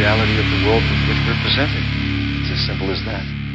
reality of the world which we're presenting. It's as simple as that.